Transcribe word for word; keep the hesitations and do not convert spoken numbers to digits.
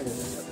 gracias.